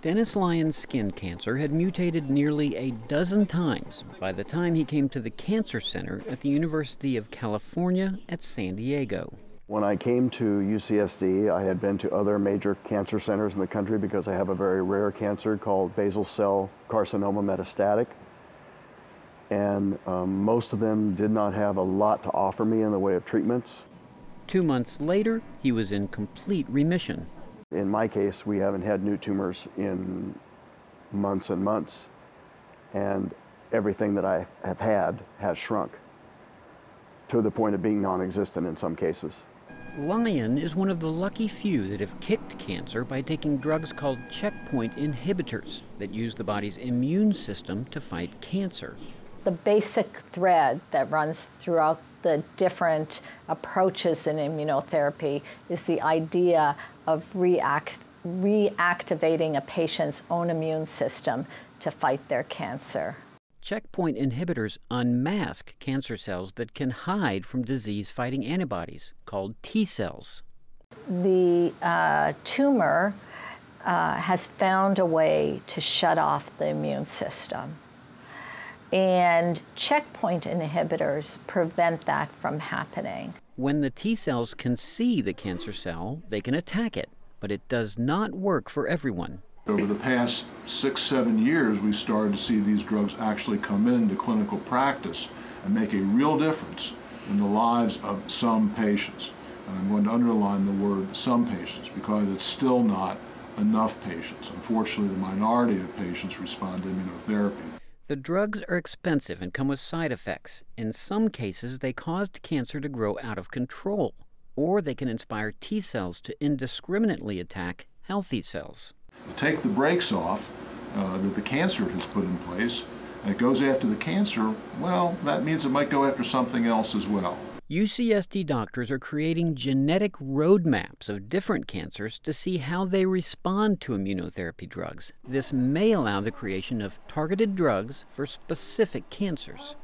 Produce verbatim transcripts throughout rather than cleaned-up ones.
Dennis Lyon's skin cancer had mutated nearly a dozen times by the time he came to the cancer center at the University of California at San Diego. When I came to U C S D, I had been to other major cancer centers in the country because I have a very rare cancer called basal cell carcinoma metastatic. And um, most of them did not have a lot to offer me in the way of treatments. Two months later, he was in complete remission. In my case, we haven't had new tumors in months and months, and everything that I have had has shrunk to the point of being non-existent in some cases. Lyon is one of the lucky few that have kicked cancer by taking drugs called checkpoint inhibitors that use the body's immune system to fight cancer. The basic thread that runs throughout the different approaches in immunotherapy is the idea of react, reactivating a patient's own immune system to fight their cancer. Checkpoint inhibitors unmask cancer cells that can hide from disease-fighting antibodies called T cells. The uh, tumor uh, has found a way to shut off the immune system. And checkpoint inhibitors prevent that from happening. When the T cells can see the cancer cell, they can attack it, but it does not work for everyone. Over the past six, seven years, we've started to see these drugs actually come into clinical practice and make a real difference in the lives of some patients. And I'm going to underline the word some patients because it's still not enough patients. Unfortunately, the minority of patients respond to immunotherapy. The drugs are expensive and come with side effects. In some cases, they caused cancer to grow out of control, or they can inspire T cells to indiscriminately attack healthy cells. You take the brakes off uh, that the cancer has put in place, and it goes after the cancer, well, that means it might go after something else as well. U C S D doctors are creating genetic roadmaps of different cancers to see how they respond to immunotherapy drugs. This may allow the creation of targeted drugs for specific cancers.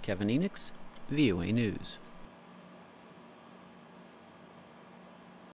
Kevin Enochs, V O A News.